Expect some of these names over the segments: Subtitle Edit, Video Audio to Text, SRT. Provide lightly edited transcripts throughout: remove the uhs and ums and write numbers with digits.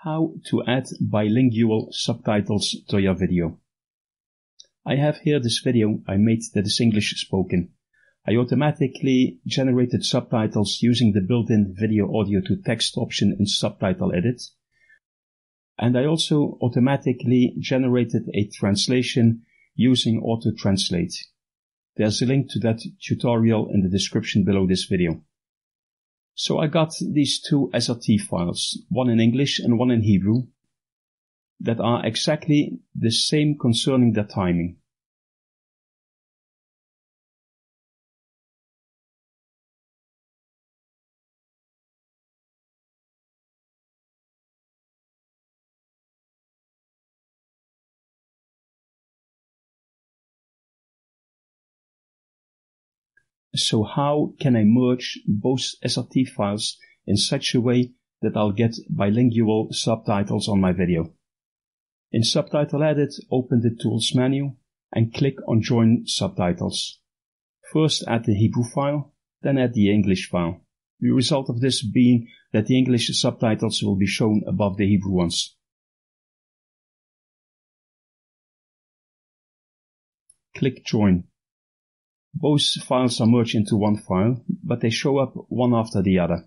How to add bilingual subtitles to your video. I have here this video I made that is English spoken. I automatically generated subtitles using the built-in Video Audio to Text option in Subtitle Edit. And I also automatically generated a translation using Auto Translate. There's a link to that tutorial in the description below this video. So I got these two SRT files, one in English and one in Hebrew, that are exactly the same concerning their timing. So how can I merge both SRT files in such a way that I'll get bilingual subtitles on my video? In Subtitle Edit, open the Tools menu and click on Join Subtitles. First add the Hebrew file, then add the English file. The result of this being that the English subtitles will be shown above the Hebrew ones. Click Join. Both files are merged into one file, but they show up one after the other.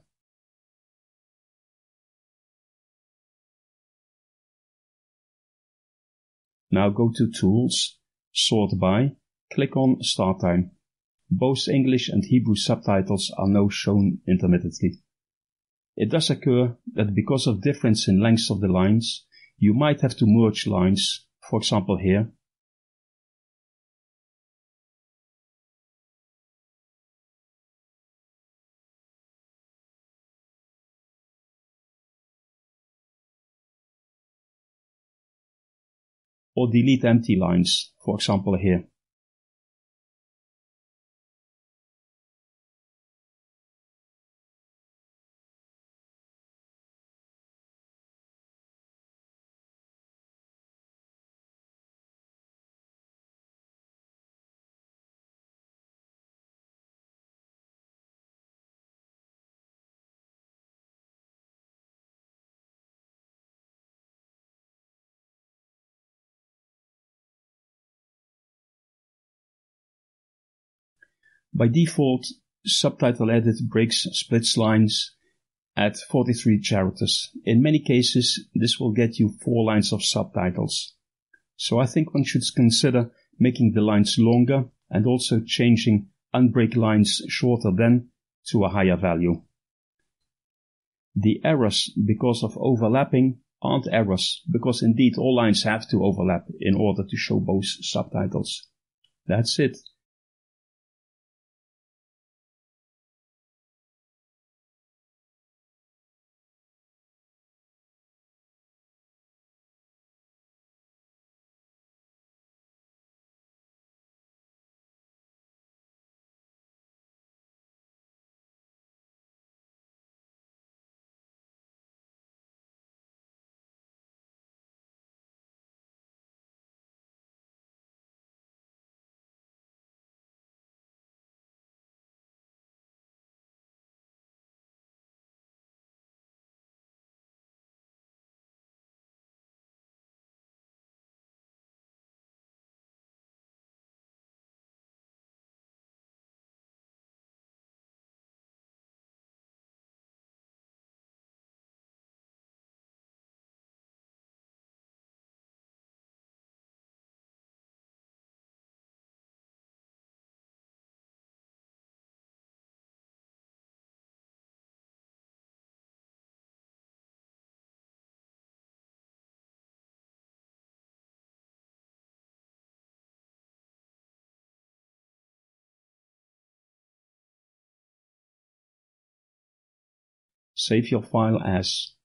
Now go to Tools, Sort By, click on Start Time. Both English and Hebrew subtitles are now shown intermittently. It does occur that because of difference in lengths of the lines, you might have to merge lines, for example here. Or delete empty lines, for example here. By default, Subtitle Edit breaks, splits lines at 43 characters. In many cases, this will get you 4 lines of subtitles. So I think one should consider making the lines longer and also changing unbreak lines shorter than to a higher value. The errors because of overlapping aren't errors, because indeed all lines have to overlap in order to show both subtitles. That's it. Save your file as.